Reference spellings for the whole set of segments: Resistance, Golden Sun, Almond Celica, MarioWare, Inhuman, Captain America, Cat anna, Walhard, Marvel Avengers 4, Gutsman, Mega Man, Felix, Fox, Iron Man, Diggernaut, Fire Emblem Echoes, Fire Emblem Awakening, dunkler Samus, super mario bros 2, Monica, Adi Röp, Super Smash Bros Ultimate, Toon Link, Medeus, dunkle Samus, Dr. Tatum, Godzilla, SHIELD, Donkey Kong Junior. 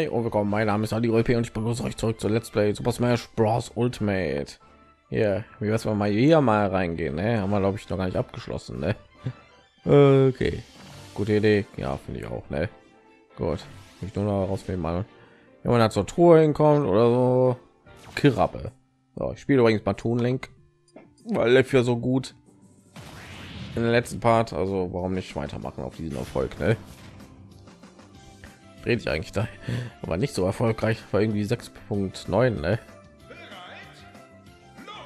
Hi und willkommen, mein Name ist Adi Röp und ich begrüße euch zurück zu Let's Play Super Smash Bros Ultimate. Ja, wie was wir mal hier mal reingehen, ne? Haben wir glaube ich noch gar nicht abgeschlossen, ne? Okay, gute Idee, ja, finde ich auch, ne? Gut, ich nur noch rausfinden, mal wenn man da zur Truhe hinkommt oder so. Kirappe. So, ich spiele übrigens mal Toon Link, weil er für so gut in den letzten Part, also warum nicht weitermachen auf diesen Erfolg, ne? Dreht sich eigentlich da, aber nicht so erfolgreich, war irgendwie 6.9, ne?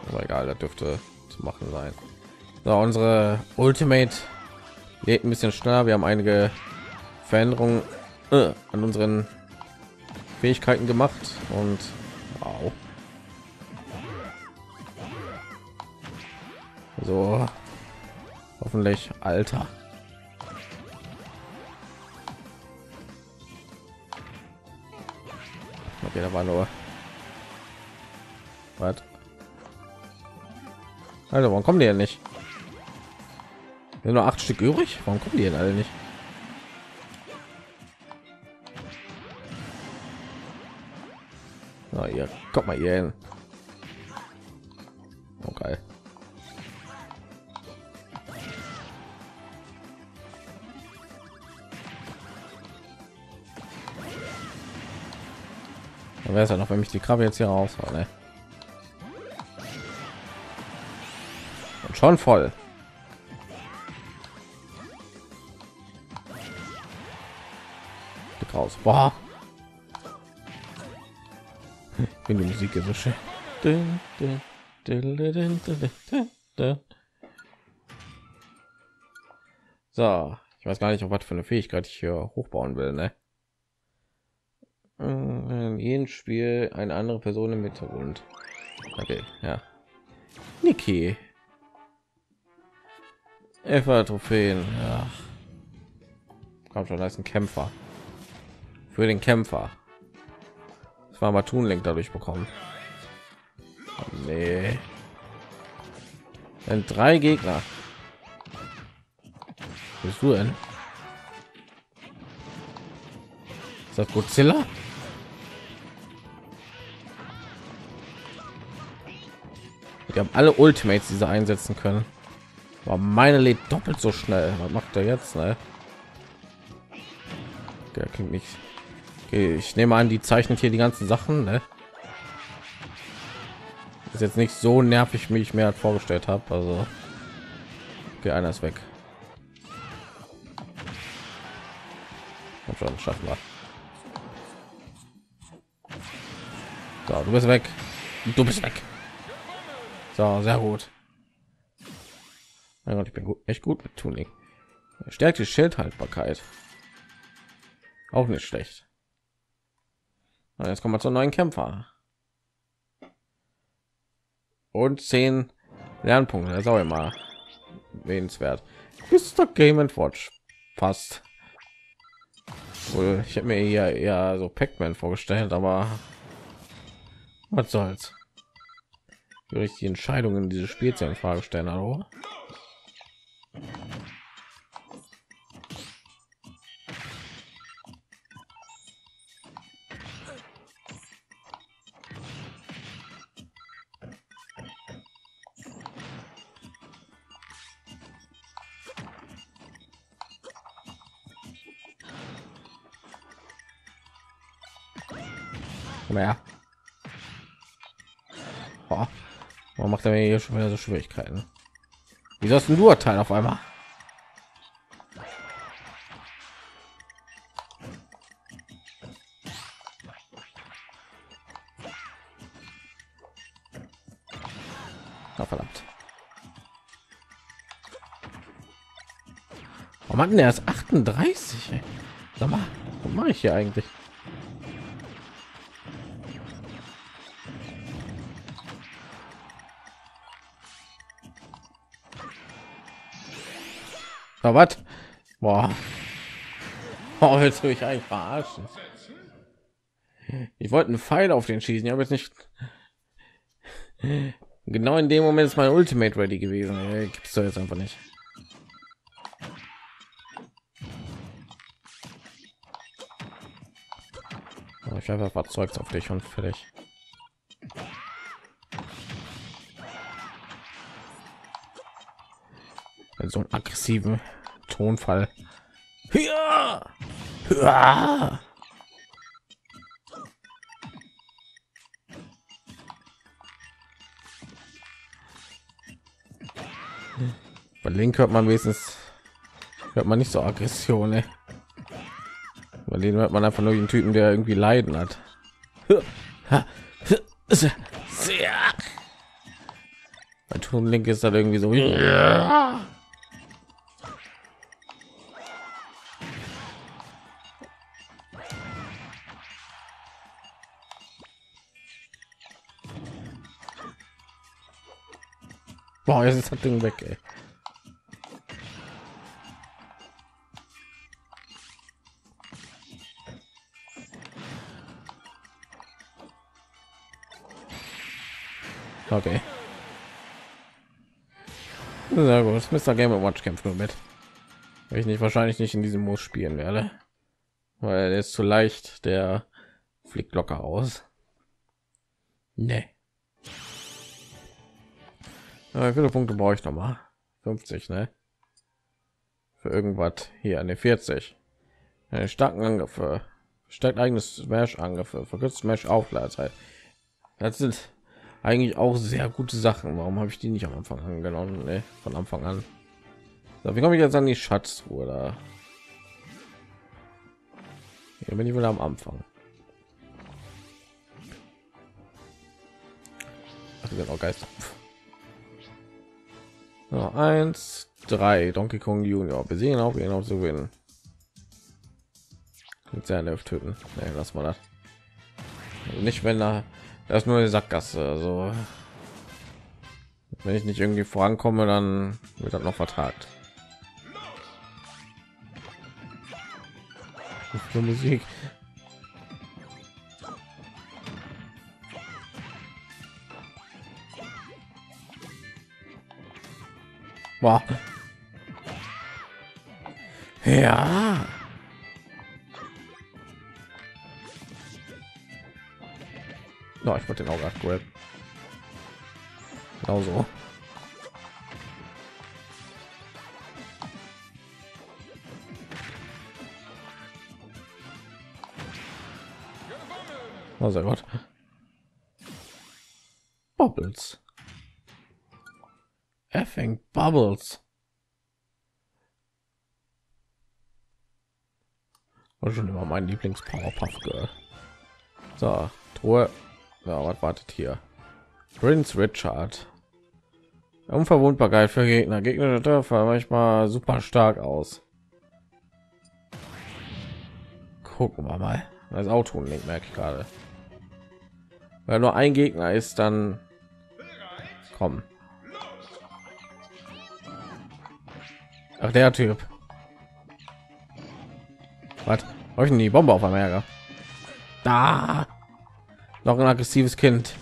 Aber egal, da dürfte zu machen sein. So, unsere Ultimate geht ein bisschen schneller, wir haben einige Veränderungen an unseren Fähigkeiten gemacht und wow. So, hoffentlich, Alter. Okay, da war nur was. Also warum kommen die denn nicht? Sind nur 8 Stück übrig? Warum kommen die denn alle nicht? Na ihr, kommt mal hier hin. Okay. Wäre es ja noch, wenn mich die Krabbe jetzt hier raushaut, ne? Und schon voll. Geht raus. Boah. Wenn die Musik ist so schön. So, ich weiß gar nicht, ob was für eine Fähigkeit ich hier hochbauen will, ne? In jedem Spiel eine andere Person im Hintergrund. Okay, ja. Niki. Eva Trophäen. Ja. Komm schon, da ist ein Kämpfer. Für den Kämpfer. Das war mal Toon Link dadurch bekommen. Oh, nee. Dann 3 Gegner. Bist du denn? Ist das Godzilla? Wir haben alle Ultimates, die sie einsetzen können. Aber meine lebt doppelt so schnell. Was macht er jetzt? Ne? Der klingt nicht. Okay, ich nehme an, die zeichnet hier die ganzen Sachen. Ne? Ist jetzt nicht so nervig, wie ich mir vorgestellt habe. Also, okay, einer ist weg. Und schon schaffen wir. So, du bist weg. Du bist weg. So, sehr gut. Mein Gott, ich bin gut, echt gut mit Toon Link. Stärkt die Schildhaltbarkeit. Auch nicht schlecht. Und jetzt kommen wir zum neuen Kämpfer. Und 10 Lernpunkte. Das ist auch immer erwähnenswert. Mr. Game & Watch. Passt. Wohl, ich habe mir hier eher so Pac-Man vorgestellt, aber was soll's. Durch die Entscheidungen dieses Spiels in Frage stellen. Hallo. Komm her. Boah. Man macht er mir hier schon wieder so Schwierigkeiten. Wieso hast du Teil auf einmal? Oh, verdammt. Oh Mann, er ist 38. Ey. Sag mal, was mache ich hier eigentlich? Na was? Boah. Oh, jetzt will ich eigentlich verarschen. Ich wollte einen Pfeil auf den schießen, ich habe jetzt nicht. Genau in dem Moment ist mein Ultimate ready gewesen. Gibt's doch jetzt einfach nicht. Ich habe einfach was Zeugs auf dich und fertig. In so einem aggressiven Tonfall. Ja! Ja! Bei Link hört man wenigstens, hört man nicht so Aggression, ey. Bei denen hört man einfach nur den Typen, der irgendwie Leiden hat. Bei Toon Link ist halt irgendwie so. Ja. Boah, jetzt ist das Ding weg, ey. Okay. Sehr gut. Mr. Game & Watch kämpft nur mit. Weil ich nicht wahrscheinlich nicht in diesem Modus spielen werde. Weil der ist zu leicht, der fliegt locker aus. Nee. Wie viele Punkte brauche ich noch mal? 50, ne? Für irgendwas hier an den 40. Eine starken Angriffe, stärkt eigenes Smash-Angriffe, verkürzt Smash-Aufladezeit. Das sind eigentlich auch sehr gute Sachen. Warum habe ich die nicht am Anfang angenommen? Ne? Von Anfang an. So, wie komme ich jetzt an die Schatzruhe? Da hier bin ich wieder am Anfang. Ach, die sind auch Geister. So, 1, 3 Donkey Kong Junior besiegen, auch ihn auch zu gewinnen. Mit seinen Elf töten. Nee, lass mal das. Nicht wenn da das ist nur eine Sackgasse. Also wenn ich nicht irgendwie vorankomme, dann wird das noch vertagt. Musik. Wow. Ja. No, ich wollte den auch gerade graben. Genau so. Oh, sehr gut. Bubbles. Effing Bubbles. Und schon immer mein Lieblings-Powerpuff Girl. So, Truhe. Ja, was wartet hier? Prince Richard. Unverwundbarkeit für Gegner. Gegner der Dörfer manchmal super stark aus. Gucken wir mal. Das Auto nicht, merke ich gerade. Weil nur ein Gegner ist, dann kommen. Ach, der Typ. Was? Habe ich denn die Bombe auf einmal gehabt? Da! Noch ein aggressives Kind.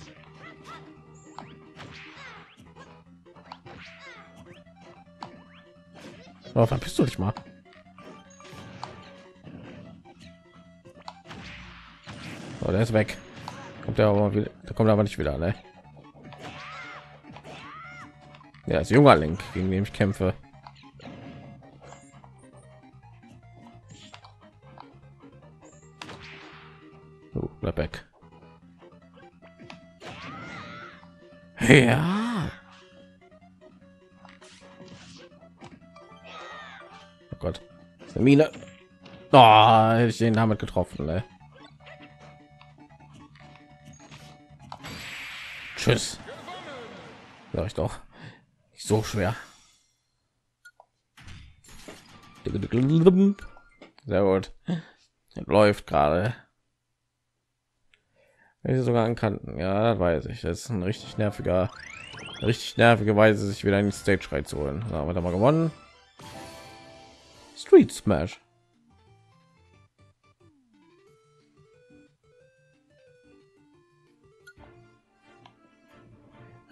Oh, verpisst du dich mal. Oh, der ist weg. Kommt der aber wieder, der kommt aber nicht wieder, ne? Der ist junger Link, gegen den ich kämpfe. Weg. Ja. Oh Gott. Eine Mine. Da hätte ich den damit getroffen, ne? Tschüss. Sag ich doch. Nicht so schwer. Sehr gut. Läuft gerade. Ich sogar an Kanten, ja, das weiß ich. Das ist ein richtig nerviger, richtig nervige Weise, sich wieder in die Stage reinzuholen. So, haben wir mal gewonnen. Street Smash.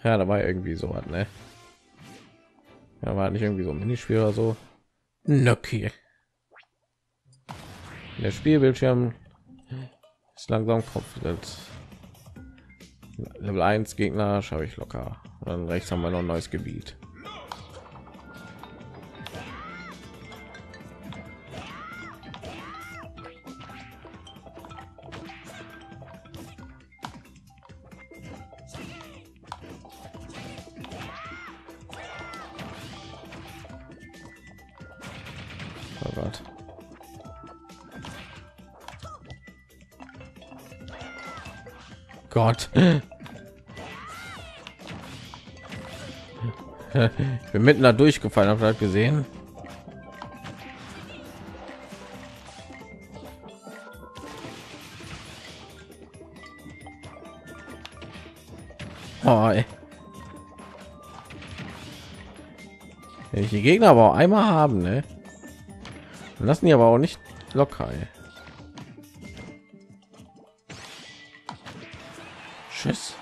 Ja, dabei irgendwie so hat, ne? Ja, war nicht irgendwie so ein Minispiel oder so. Okay. Der Spielbildschirm. Ist langsam kompliziert. Level 1 Gegner schaffe ich locker. Und dann rechts haben wir noch ein neues Gebiet. Gott. Ich bin mitten da durchgefallen, habt ihr das gesehen? Oh, wenn ich die Gegner aber auch einmal haben, ne? Dann lassen die aber auch nicht locker, ey. Tschüss.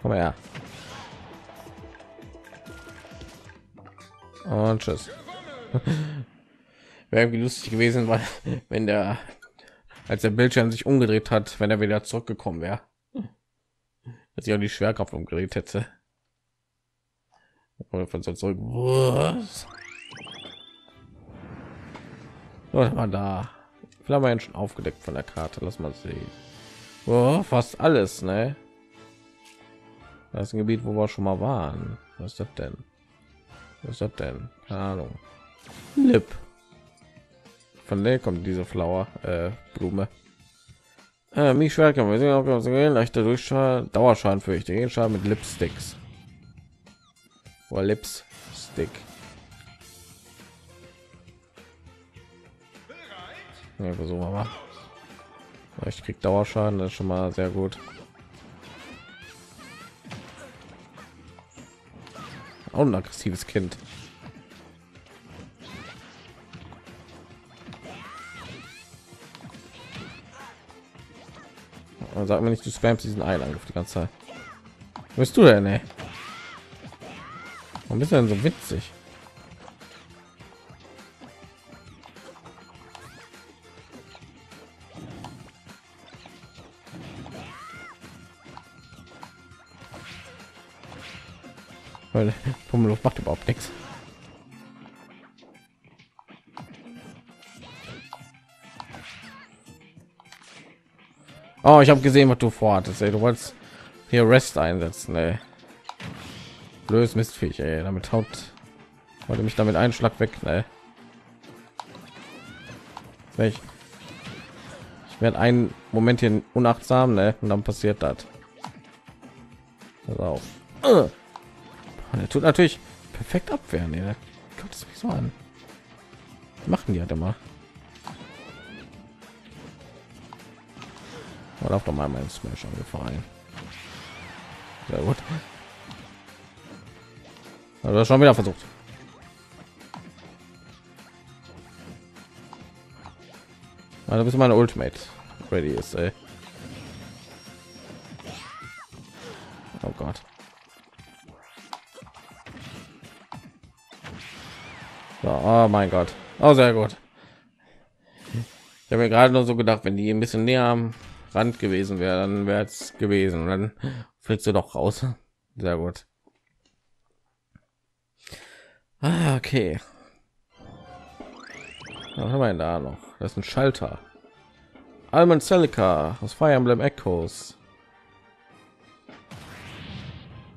Komm her. Und tschüss. Wäre irgendwie lustig gewesen, weil wenn der, als der Bildschirm sich umgedreht hat, wenn er wieder zurückgekommen wäre, dass ich auch die Schwerkraft umgedreht hätte. Oder von so zurück. Was? Was war da? Flammen schon aufgedeckt von der Karte, lass mal sehen. Oh, fast alles, ne? Das ist ein Gebiet, wo wir schon mal waren. Was ist das denn? Was ist das denn? Keine Ahnung. Lip. Von der kommt diese Flower, Blume. Mich schwer kann wir sehen, ob wir uns gehen. Leichter Durchschaden, Dauerschaden für ich. Den Schaden mit Lipsticks. Oder Lipstick. Ja, versuchen wir mal. Ich krieg Dauerschaden, das ist schon mal sehr gut. Auch ein aggressives Kind. Sag mir nicht, du spammst diesen Eilangriff die ganze Zeit. Wo bist du denn, ey? Warum bist du denn so witzig? Weil Pummeluft macht überhaupt nichts. Oh, ich habe gesehen, was du vorhattest. Ey. Du wolltest hier Rest einsetzen. Ey. Blödes Mistviech. Ey. Damit haut wollte mich damit einen Schlag weg. Ne? Ich werde einen Moment hier unachtsam, ne? Und dann passiert das. Pass auf. Er tut natürlich perfekt abwehren. Ne? Kommt es mich so an? Machen die halt immer. Oder auf einmal meinen Smash angefallen. Sehr gut. Also schon wieder versucht. Also bis meine Ultimate ready ist. Ey. Oh Gott. Oh mein Gott. Oh, sehr gut. Ich habe mir gerade nur so gedacht, wenn die ein bisschen näher am Rand gewesen wäre, dann wäre es gewesen. Und dann fliegst du doch raus. Sehr gut. Ah, okay. Was haben wir denn da noch? Das ist ein Schalter. Almond Celica aus Fire Emblem Echoes.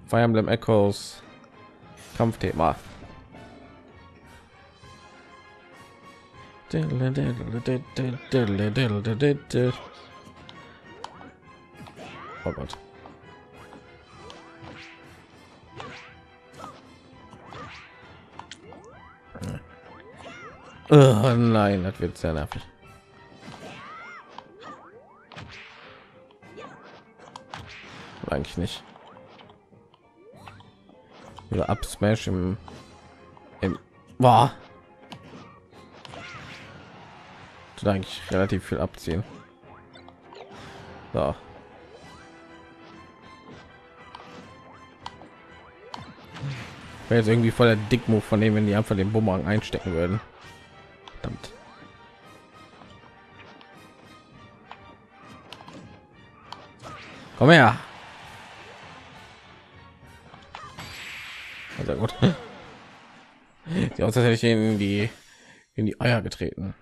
Fire Emblem Echoes. Kampfthema. Oh Gott. Oh nein, das wird sehr nervig. Eigentlich nicht. Oder Up-Smash im war. Eigentlich relativ viel abziehen. So. Wäre jetzt irgendwie voll der Dickmove von dem, wenn die einfach den Bumerang einstecken würden. Verdammt. Komm her. Sehr gut. Sie hat tatsächlich in die Eier getreten.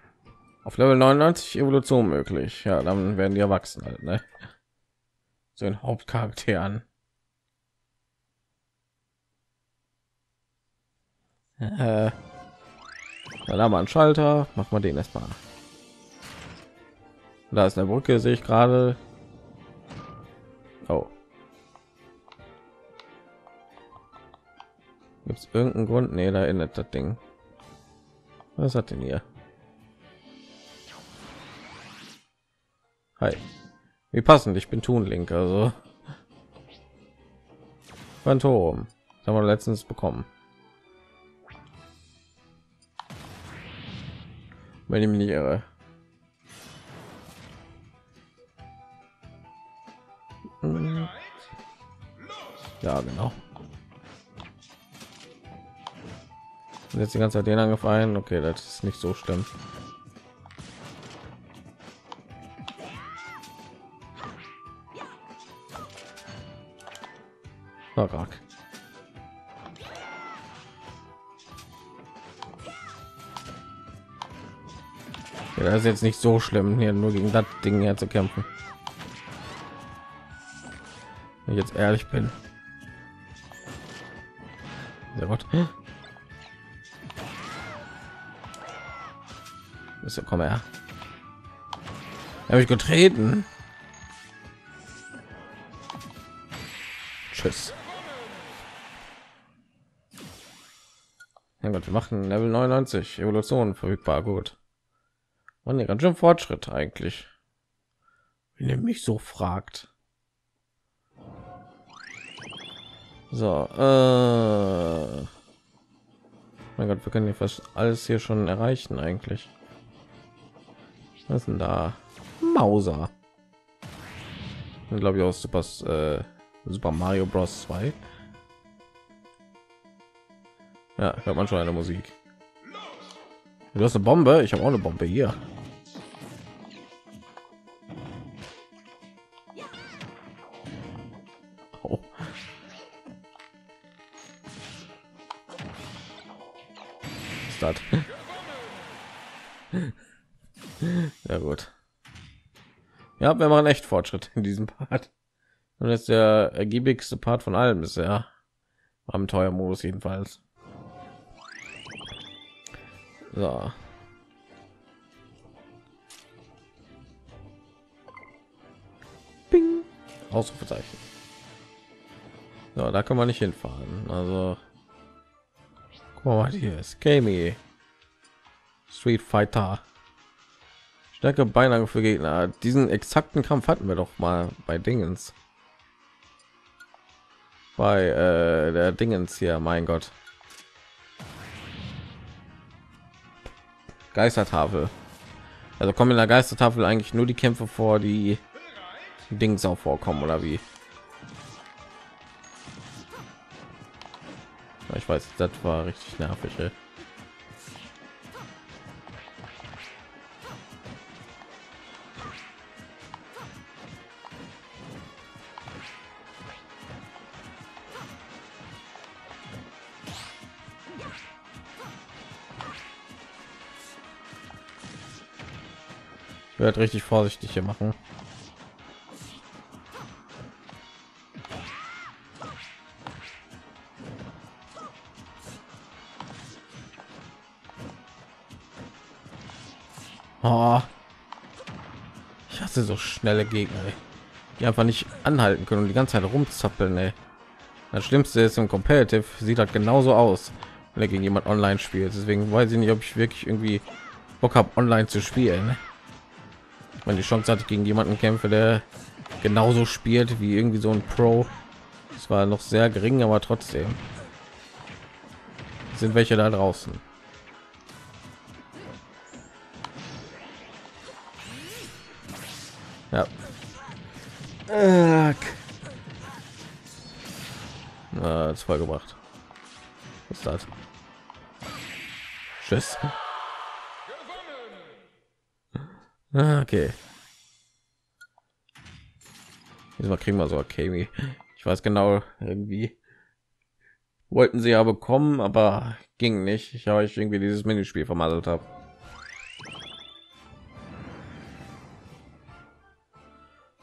Auf Level 99 Evolution möglich. Ja, dann werden die erwachsen halt, ne? So ein Hauptcharakter an. Dann haben wir einen Schalter, macht man den erstmal. Da ist eine Brücke, sehe ich gerade. Oh. Gibt es irgendeinen Grund? Nee, da endet das Ding. Was hat denn hier? Hi. Wie passend, ich bin Toon Link, also. Phantom. Das haben wir letztens bekommen. Wenn ich mich nicht irre. Ja, genau. Jetzt die ganze Zeit den angefallen. Okay, das ist nicht so schlimm. Verrack. Ja, das ist jetzt nicht so schlimm, hier nur gegen das Ding her zu kämpfen. Wenn ich jetzt ehrlich bin. Sehr gut. So, komm her. Habe ich getreten. Tschüss. Ja, Gott, wir machen Level 99 Evolution verfügbar. Gut. Und ganz schön Fortschritt eigentlich. Wenn ihr mich so fragt. So. Mein Gott, wir können hier fast alles hier schon erreichen eigentlich. Was ist denn da? Mauser. Ich glaube, ich aus Super Mario Bros 2. Ja, hört man schon eine Musik. Du hast eine Bombe? Ich habe auch eine Bombe hier. Oh. Was ist das? Ja gut. Ja, wir machen echt Fortschritt in diesem Part. Und das ist der ergiebigste Part von allem bisher. Abenteuermodus jedenfalls. So. Bing. Ausrufezeichen. So, da kann man nicht hinfahren. Also. Guck mal, hier ist Gamey. Street Fighter. Stärke Beinlage für Gegner. Diesen exakten Kampf hatten wir doch mal bei Dingens. Bei der Dingens hier, mein Gott. Geistertafel. Also kommen in der Geistertafel eigentlich nur die Kämpfe vor, die Dings auch vorkommen, oder wie? Ja, ich weiß, das war richtig nervig, ey. Wird richtig vorsichtig hier machen. Oh. Ich hasse so schnelle Gegner, ey. Die einfach nicht anhalten können und die ganze Zeit rumzappeln, ey. Das Schlimmste ist, im Competitive sieht das genauso aus, wenn er gegen jemand online spielt. Deswegen weiß ich nicht, ob ich wirklich irgendwie Bock habe, online zu spielen. Man die Chance hatte, gegen jemanden kämpfe, der genauso spielt wie irgendwie so ein Pro. Es war noch sehr gering, aber trotzdem sind welche da draußen. Ja. Na, das voll gebracht. Was ist das? Tschüss. Okay. Diesmal kriegen wir so okay. Ich weiß genau, irgendwie wollten sie ja bekommen, aber ging nicht. Ich habe irgendwie dieses Minispiel vermasselt habe.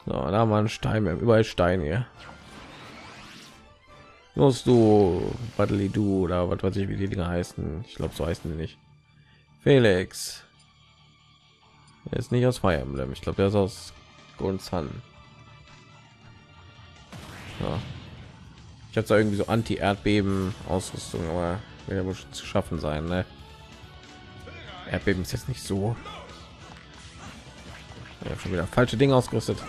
So, da haben wir einen Stein, wir haben überall Steine hier. Los, du Battle du oder was weiß ich, wie die Dinger heißen. Ich glaube, so heißen die nicht. Felix. Er ist nicht aus Fire Emblem. Ich glaube, der ist aus Golden Sun. Ja. Ich habe da irgendwie so Anti-Erdbeben-Ausrüstung, aber wird ja wohl zu schaffen sein, ne? Erdbeben ist jetzt nicht so. Ich habe schon wieder falsche Dinge ausgerüstet.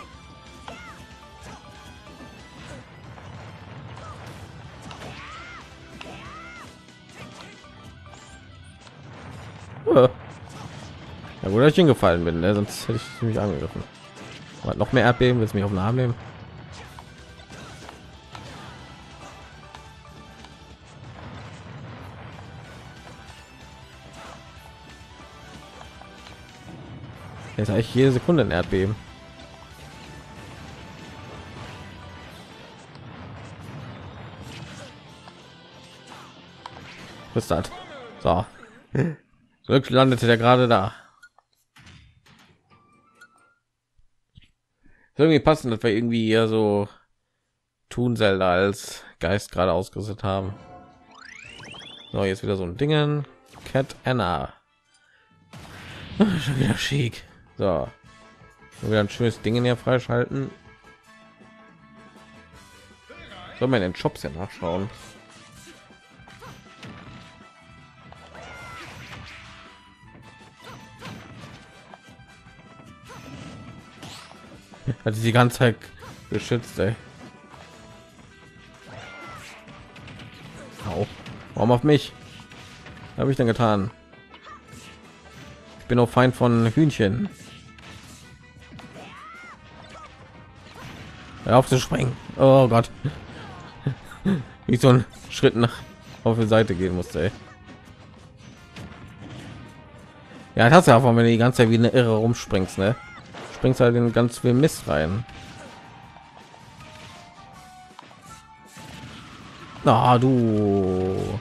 Ja, wo ich hingefallen bin, ne? Sonst hätte ich mich angegriffen. Aber noch mehr Erdbeben, willst du mich auf den Arm nehmen? Jetzt habe ich jede Sekunde ein Erdbeben. Was ist das? So. Zurück landete der gerade da. Ist irgendwie passend, dass wir irgendwie hier so Toon Zelda als Geist gerade ausgerüstet haben. So, jetzt wieder so ein Dingen. Cat Anna. Schon wieder schick. So, wieder ein schönes Ding hier freischalten. Soll man in den Shops ja nachschauen. Hat die ganze Zeit geschützt, ey. Au. Warum auf mich? Habe ich denn getan? Ich bin auch Feind von Hühnchen. Aufzuspringen. Oh Gott. Wie so ein Schritt nach auf die Seite gehen musste. Ey. Ja, das ist ja einfach, wenn du die ganze Zeit wie eine Irre rumspringst, ne? Springst halt in ganz viel Mist rein. Na, du.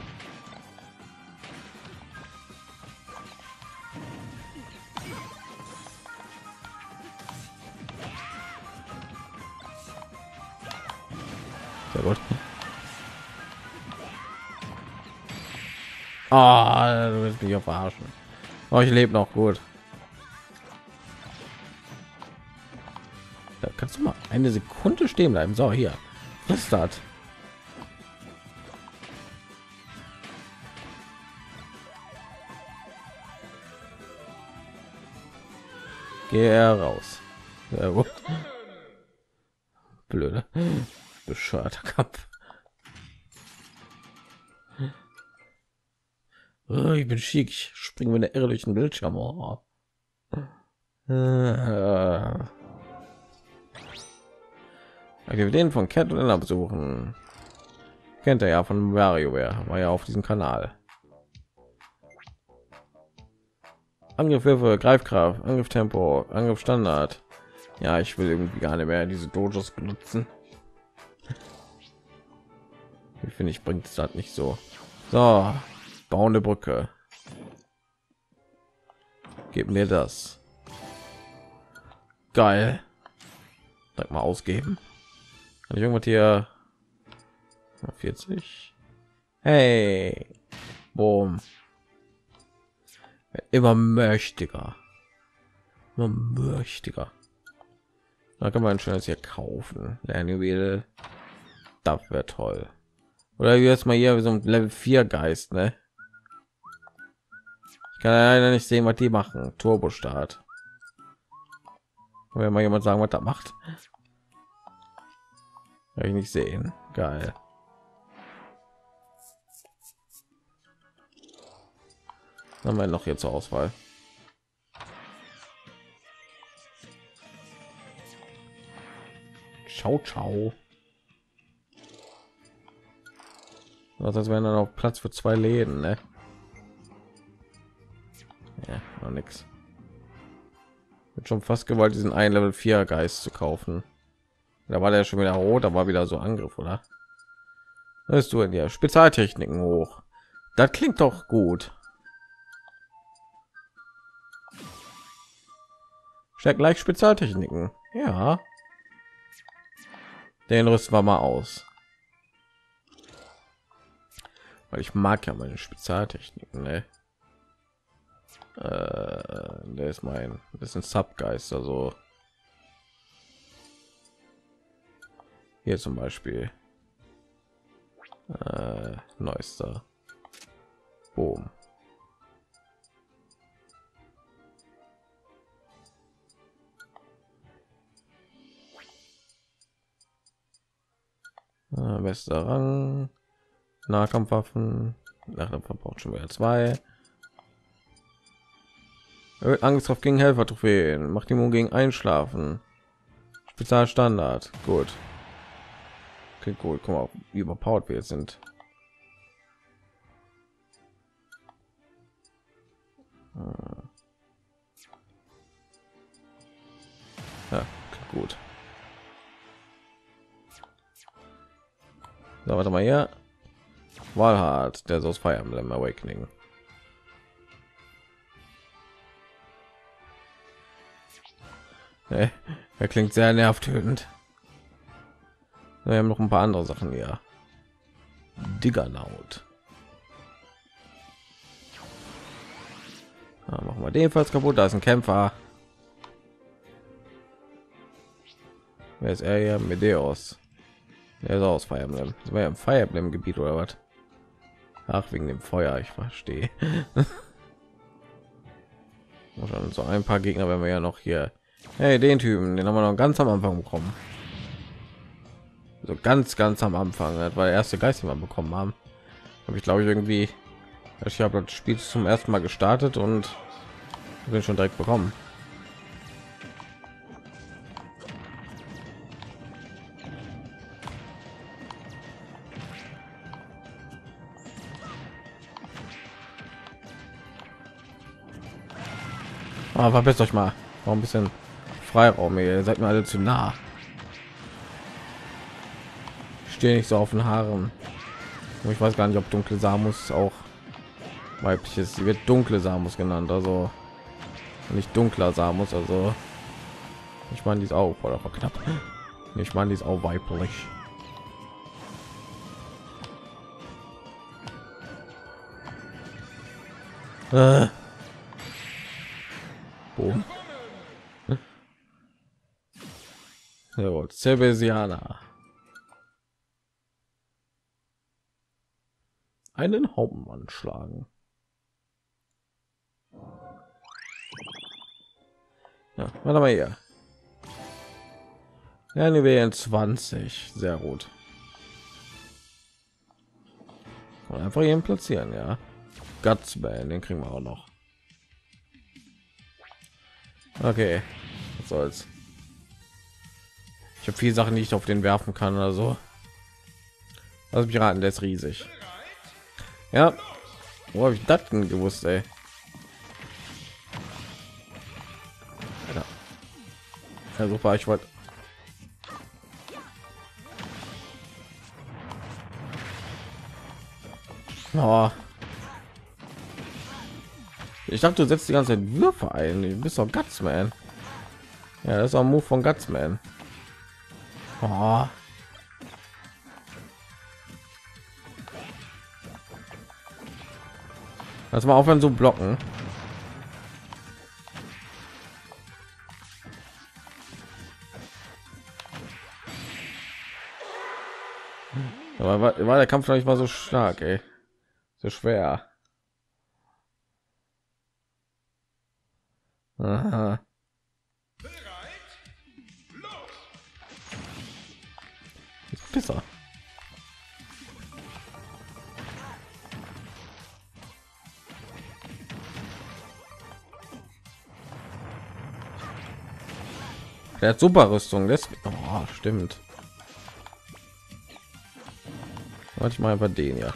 Ah, du willst mich auch verarschen. Oh, ich lebe noch gut. Da kannst du mal eine Sekunde stehen bleiben. So, hier. Was ist das? Geh raus. Sehr gut. Blöde. Bescheuerter Kampf. Oh, ich bin schick, ich springe mit der Irre durch den Bildschirm. Oh. Aktivitäten von Cat anna besuchen. Kennt er ja von MarioWare, war ja auf diesem Kanal. Angriffe, Greifkraft, Angriff Tempo, Angriff Standard. Ja, ich will irgendwie gar nicht mehr diese Dojos benutzen. Ich finde, ich bringt es halt nicht so. So. Bauende Brücke. Gib mir das. Geil. Sag mal ausgeben. Kann ich irgendwas hier? 40. Hey. Boom. Immer mächtiger. Immer mächtiger. Da kann man ein schönes hier kaufen. Lernwedel. Das wäre toll. Oder jetzt mal hier so ein Level 4 Geist, ne? Ich kann leider nicht sehen, was die machen. Turbo Start. Wenn mal jemand sagen, was da macht, kann ich nicht sehen. Geil. Was haben wir noch hier zur Auswahl? Ciao, ciao. Das wäre dann auch Platz für 2 Läden, ne? Ja, noch nichts. Schon fast gewollt, diesen einen Level 4 Geist zu kaufen. Da war der schon wieder rot, da war wieder so Angriff, oder? Hörst du in dir Spezialtechniken hoch? Das klingt doch gut. Stärkt gleich Spezialtechniken. Ja. Den rüsten wir mal aus. Weil ich mag ja meine Spezialtechniken, ne? Der ist mein bisschen Subgeist, also hier zum Beispiel neuester Boom. Bester Rang, Nahkampfwaffen, Nahkampfwaffen braucht schon wieder 2. Angst auf gegen Helfer-Trophäen, macht die Mund gegen Einschlafen. Spezialstandard, gut. Klingt gut, guck mal, wie überpowered wir jetzt sind. Ja, klingt gut. So, warte mal hier. Walhard, der ist aus Fire Emblem Awakening. Nee, er klingt sehr nervtötend. Wir haben noch ein paar andere Sachen hier. Diggernaut. Ja, machen wir den ebenfalls kaputt. Da ist ein Kämpfer. Wer ist er hier? Medeus. Der ist aus Fire Emblem. Das war ja im Fire Emblem Gebiet oder was? Ach, wegen dem Feuer. Ich verstehe. Und so ein paar Gegner werden wir ja noch hier. Hey, den Typen, den haben wir noch ganz am Anfang bekommen. So ganz am Anfang. Das war der erste Geist, den wir bekommen haben. Habe ich, glaube ich, irgendwie. Ich habe das Spiel zum ersten Mal gestartet und bin schon direkt bekommen. Aber verpisst euch mal. Noch ein bisschen Freiraum, ihr seid mir alle zu nah. Ich stehe nicht so auf den Haaren. Und ich weiß gar nicht, ob dunkle Samus auch weiblich ist. Sie wird dunkle Samus genannt, also nicht dunkler Samus. Also ich meine, die ist auch, oder war knapp. Ich meine, die ist auch weiblich. Boom. Sehr gut, Cervesiana. Einen Hauptmann schlagen. Ja, warte mal hier. Ja, ne, wir in 20. Sehr gut. Und einfach hier platzieren, ja. Gutsman, den kriegen wir auch noch. Okay, was soll's. Ich habe viele Sachen, die ich auf den werfen kann oder so. Also Piraten, der ist riesig. Ja, wo habe ich das denn gewusst, ey? Ja, ja super, ich wollte. Oh. Ich dachte, du setzt die ganze Zeit Würfe ein. Du bist doch Gutsman. Ja, das ist auch ein Move von Gutsman. Oh. Lass mal aufhören zu blocken. Aber war der Kampf noch nicht mal so stark, ey. So schwer. Aha. Pisser. Der hat super Rüstung, das oh, stimmt. Warte ich mal bei den ja.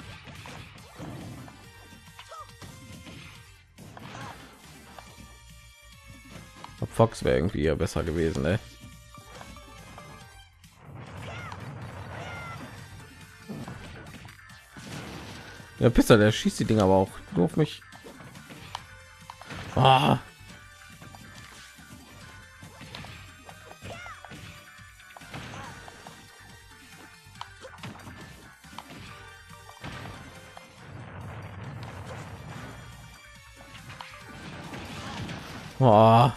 Fox wäre irgendwie ja besser gewesen, ne? Der Pisser, der schießt die Dinger aber auch nur auf mich. Ah. Oh.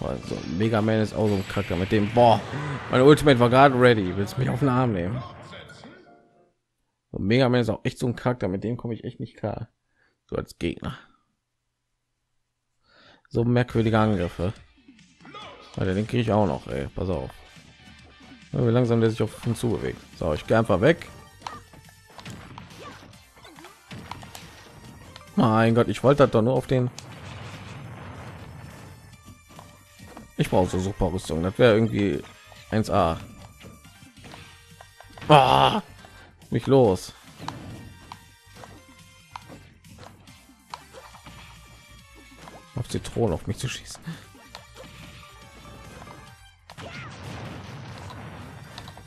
Also, Mega Man ist auch so ein Kacker mit dem. Boah, meine Ultimate war gerade ready. Willst mich auf den Arm nehmen? So, Mega Man ist auch echt so ein Charakter, mit dem komme ich echt nicht klar. So als Gegner. So merkwürdige Angriffe. Alter, den kriege ich auch noch, ey. Pass auf. Ja, wie langsam der sich auf uns zu bewegt. So, ich gehe einfach weg. Mein Gott, ich wollte das doch nur auf den. Ich brauche so super Rüstung. Das wäre irgendwie 1A. Ah, mich los. Auf Zitronen auf mich zu schießen.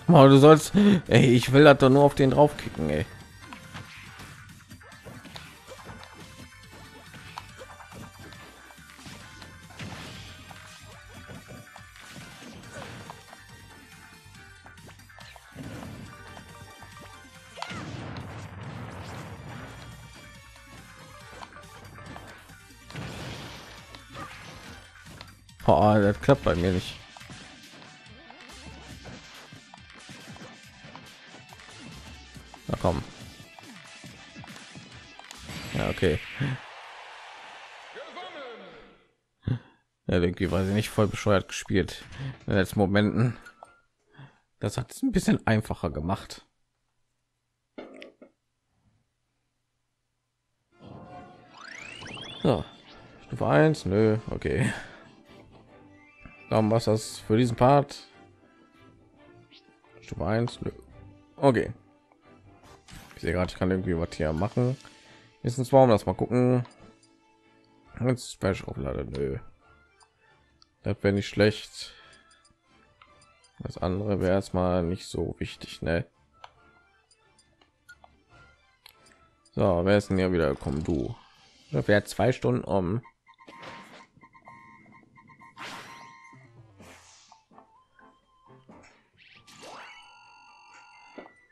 Oh, du sollst, ey, ich will das doch nur auf den draufkicken, ey. Oh, das klappt bei mir nicht. Kommen. Ja, okay. Ja, irgendwie war sie nicht voll bescheuert gespielt in den letzten Momenten. Das hat es ein bisschen einfacher gemacht. So, Stufe 1, nö, okay. Dann was das für diesen Part? Stufe 1, nö. Okay. Gerade, ich kann irgendwie was hier machen. Wissens warum, lass mal gucken. Jetzt Special aufladen, nö. Das wäre nicht schlecht. Das andere wäre erstmal nicht so wichtig, ne? So, wer ist denn ja wieder gekommen? Du. Da wäre 2 Stunden um.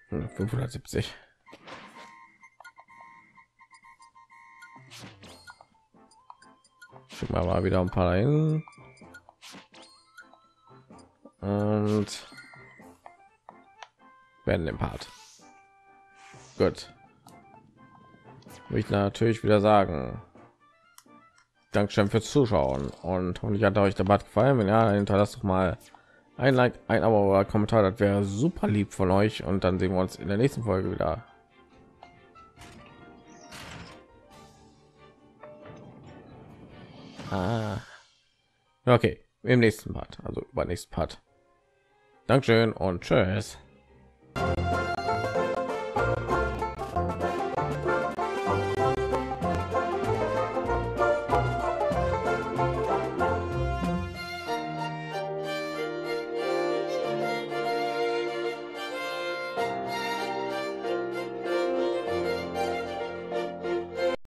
Hm, 570. Schicken wir mal wieder ein paar dahin. Und werden den Part. Gut. Will ich natürlich wieder sagen. Dankeschön fürs Zuschauen. Und hoffentlich hat euch der Part gefallen. Wenn ja, dann hinterlasst doch mal ein Like, ein Abo oder einen Kommentar. Das wäre super lieb von euch. Und dann sehen wir uns in der nächsten Folge wieder. Ah. Okay, im nächsten Part, also übernächsten Part. Dankeschön und tschüss.